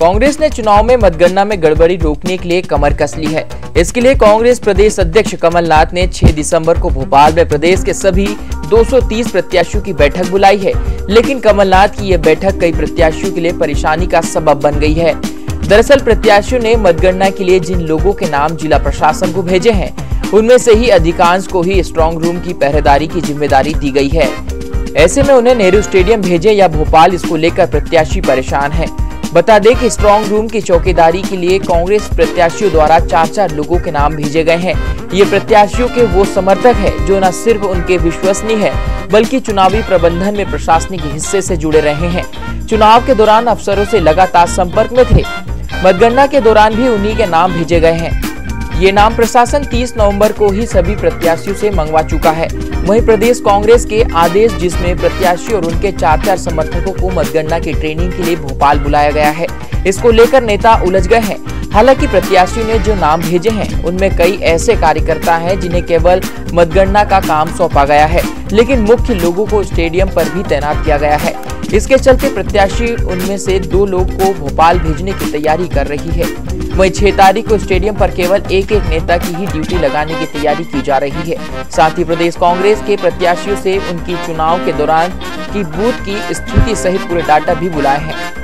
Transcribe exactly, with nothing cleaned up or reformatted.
कांग्रेस ने चुनाव में मतगणना में गड़बड़ी रोकने के लिए कमर कस ली है। इसके लिए कांग्रेस प्रदेश अध्यक्ष कमल नाथ ने छह दिसंबर को भोपाल में प्रदेश के सभी दो सौ तीस प्रत्याशियों की बैठक बुलाई है, लेकिन कमल नाथ की यह बैठक कई प्रत्याशियों के लिए परेशानी का सबब बन गई है। दरअसल प्रत्याशियों ने मतगणना के लिए जिन लोगों के नाम जिला प्रशासन को भेजे हैं, उनमें से ही अधिकांश को ही स्ट्रांग रूम की पहरेदारी की जिम्मेदारी दी गई है। ऐसे में उन्हें नेहरू स्टेडियम भेजे या भोपाल, इसको लेकर प्रत्याशी परेशान है। बता दें कि स्ट्रांग रूम की चौकीदारी के लिए कांग्रेस प्रत्याशियों द्वारा चार चार लोगों के नाम भेजे गए हैं। ये प्रत्याशियों के वो समर्थक हैं जो न सिर्फ उनके विश्वसनीय हैं, बल्कि चुनावी प्रबंधन में प्रशासनिक हिस्से से जुड़े रहे हैं। चुनाव के दौरान अफसरों से लगातार संपर्क में थे। मतगणना के दौरान भी उन्हीं के नाम भेजे गए हैं। ये नाम प्रशासन तीस नवंबर को ही सभी प्रत्याशियों से मंगवा चुका है। वहीं प्रदेश कांग्रेस के आदेश, जिसमें प्रत्याशी और उनके चार चार समर्थकों को मतगणना की ट्रेनिंग के लिए भोपाल बुलाया गया है, इसको लेकर नेता उलझ गए हैं। हालांकि प्रत्याशियों ने जो नाम भेजे हैं, उनमें कई ऐसे कार्यकर्ता हैं जिन्हें केवल मतगणना का काम सौंपा गया है, लेकिन मुख्य लोगों को स्टेडियम पर भी तैनात किया गया है। इसके चलते प्रत्याशी उनमें से दो लोग को भोपाल भेजने की तैयारी कर रही है। वहीं छह तारीख को स्टेडियम पर केवल एक एक नेता की ही ड्यूटी लगाने की तैयारी की जा रही है। साथ ही प्रदेश कांग्रेस के प्रत्याशियों से उनकी चुनाव के दौरान की बूथ की स्थिति सहित पूरे डाटा भी बुलाए हैं।